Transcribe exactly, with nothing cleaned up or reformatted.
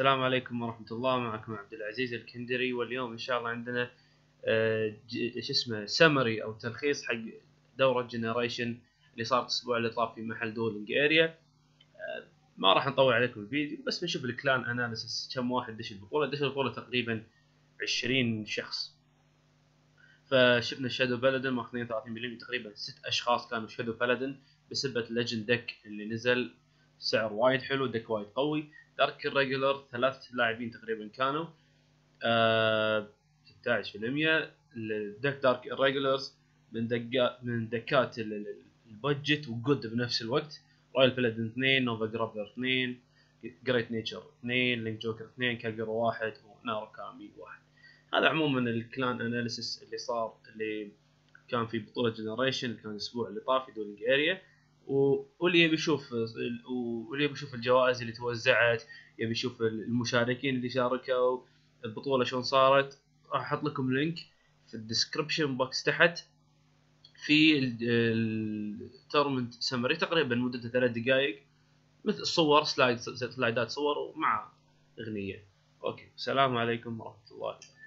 السلام عليكم ورحمة الله. معكم عبد العزيز الكندري، واليوم إن شاء الله عندنا ايش اسمه سامري أو تلخيص حق دورة جينيريشن اللي صارت الأسبوع اللي طاف في محل دولنج إيريا. ما راح نطول عليكم الفيديو، بس بنشوف الكلان أناليسس كم واحد دش البطولة. دش البطولة تقريبا عشرين شخص، فشفنا الشادو بلدن ماخذين ثلاثين بالمية، تقريبا ست أشخاص كانوا شادو بلدن بسبة ليجند دك اللي نزل سعر وايد حلو، دك وايد قوي. دارك إيريجيولرز ثلاث لاعبين تقريبا كانوا ستة عشر بالمية. الدك دارك إيريجيولرز من دكات من دكات البادجت وجود بنفس الوقت. رويال فلايد اثنين، نوفا غرابدر اثنين، غريت نيتشر اثنين، لين جوكر اثنين، كالجرو واحد، ونار كامي واحد. هذا عموما الكلان اناليسيس اللي صار اللي كان في بطولة جينيريشن كان الاسبوع اللي طاف في دولنج إيريا. واللي يبي يشوف واللي يبي يشوف الجوائز اللي توزعت، يبي يشوف المشاركين اللي شاركوا البطولة شلون صارت، راح احط لكم لينك في الديسكربشن بوكس تحت في التورمنت سامري، تقريبا مدته ثلاث دقائق، مثل صور سلايد سلايدات صور ومع اغنية. اوكي، السلام عليكم ورحمة الله.